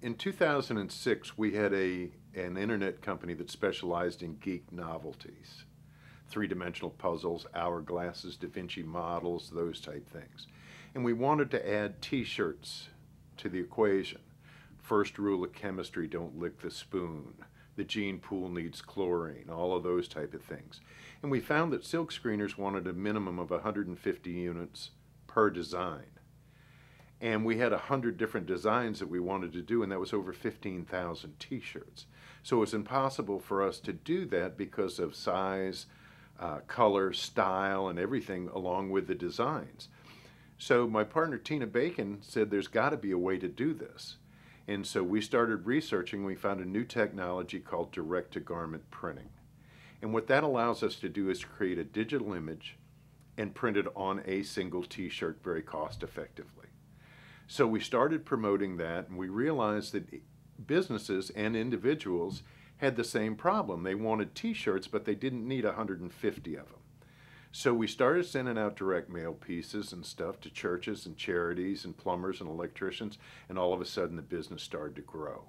In 2006, we had an internet company that specialized in geek novelties, three-dimensional puzzles, hourglasses, Da Vinci models, those type things. And we wanted to add t-shirts to the equation. First rule of chemistry, don't lick the spoon. The gene pool needs chlorine, all of those type of things. And we found that silk screeners wanted a minimum of 150 units per design. And we had 100 different designs that we wanted to do, and that was over 15,000 t-shirts. So it's impossible for us to do that because of size, color, style, and everything along with the designs. So my partner Tina Bacon said there's got to be a way to do this. And so we started researching. We found a new technology called direct-to-garment printing. And what that allows us to do is create a digital image and print it on a single t-shirt very cost effectively. So we started promoting that, and we realized that businesses and individuals had the same problem. They wanted t-shirts, but they didn't need 150 of them. So we started sending out direct mail pieces and stuff to churches and charities and plumbers and electricians, and all of a sudden the business started to grow.